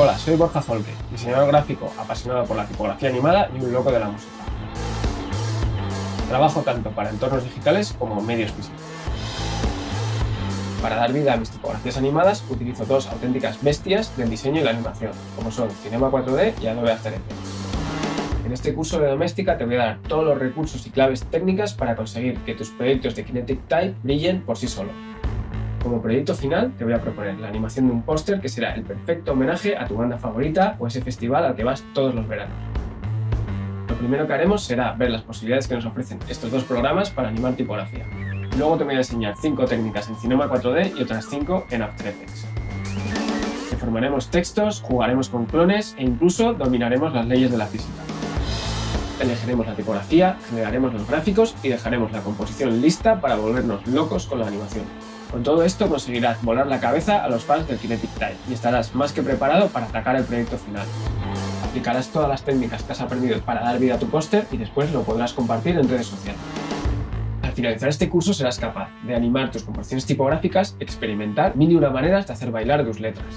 Hola, soy Borja Folgé, diseñador gráfico apasionado por la tipografía animada y un loco de la música. Trabajo tanto para entornos digitales como medios físicos. Para dar vida a mis tipografías animadas utilizo dos auténticas bestias del diseño y la animación, como son Cinema 4D y Adobe After Effects. En este curso de Domestika te voy a dar todos los recursos y claves técnicas para conseguir que tus proyectos de Kinetic Type brillen por sí solos. Como proyecto final te voy a proponer la animación de un póster que será el perfecto homenaje a tu banda favorita o ese festival al que vas todos los veranos. Lo primero que haremos será ver las posibilidades que nos ofrecen estos dos programas para animar tipografía. Luego te voy a enseñar 5 técnicas en Cinema 4D y otras 5 en After Effects. Deformaremos textos, jugaremos con clones e incluso dominaremos las leyes de la física. Elegiremos la tipografía, generaremos los gráficos y dejaremos la composición lista para volvernos locos con la animación. Con todo esto conseguirás volar la cabeza a los fans del Kinetic Type y estarás más que preparado para atacar el proyecto final. Aplicarás todas las técnicas que has aprendido para dar vida a tu póster y después lo podrás compartir en redes sociales. Al finalizar este curso serás capaz de animar tus composiciones tipográficas, experimentar mil y una maneras de hacer bailar tus letras.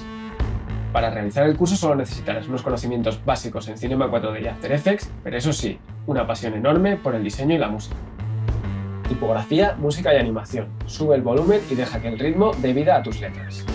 Para realizar el curso solo necesitarás unos conocimientos básicos en Cinema 4D y After Effects, pero eso sí, una pasión enorme por el diseño y la música. Tipografía, música y animación. Sube el volumen y deja que el ritmo dé vida a tus letras.